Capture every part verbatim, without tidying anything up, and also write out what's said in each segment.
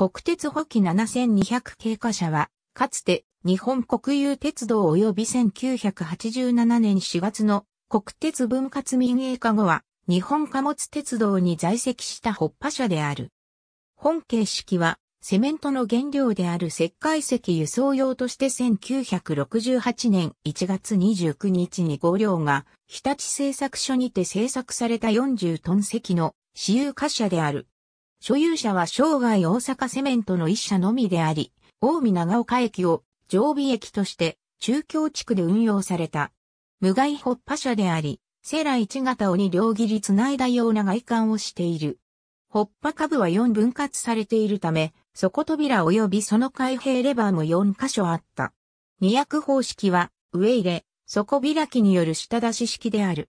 国鉄補機ななせんにひゃく系貨車は、かつて日本国有鉄道及びせんきゅうひゃくはちじゅうななねんしがつの国鉄分割民営化後は、日本貨物鉄道に在籍した発破車である。本形式は、セメントの原料である石灰石輸送用としてせんきゅうひゃくろくじゅうはちねんいちがつにじゅうくにちに合領が日立製作所にて製作されたよんじゅうトン積の私有貨車である。所有者は生涯大阪セメントの一社のみであり、近江長岡駅を常備駅として中京地区で運用された。無害発破車であり、セラいち型をに両切り繋いだような外観をしている。発破下部はよん分割されているため、底扉及びその開閉レバーもよんかしょあった。二役方式は、上入れ、底開きによる下出し式である。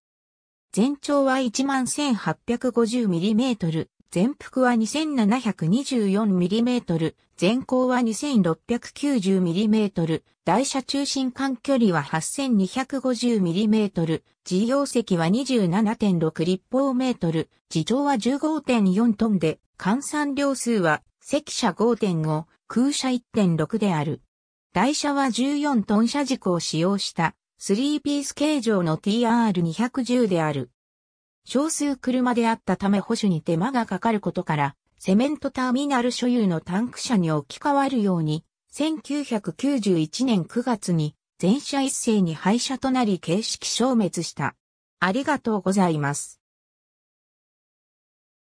全長はいちまんせんはっぴゃくごじゅうミリメートル、全幅は にせんななひゃくにじゅうよんミリメートル、全高は にせんろっぴゃくきゅうじゅうミリメートル、台車中心間距離は はっせんにひゃくごじゅうミリメートル、自用席は にじゅうななてんろくりっぽうメートル、自重は じゅうごてんよんトンで、換算両数は、席車 ごてんご、空車 いってんろく である。台車はじゅうよんトン車軸を使用したスリーピース形状の ティーアールにひゃくじゅう である。少数車であったため保守に手間がかかることから、セメントターミナル所有のタンク車に置き換わるように、せんきゅうひゃくきゅうじゅういちねんくがつに全車一斉に廃車となり形式消滅した。ありがとうございます。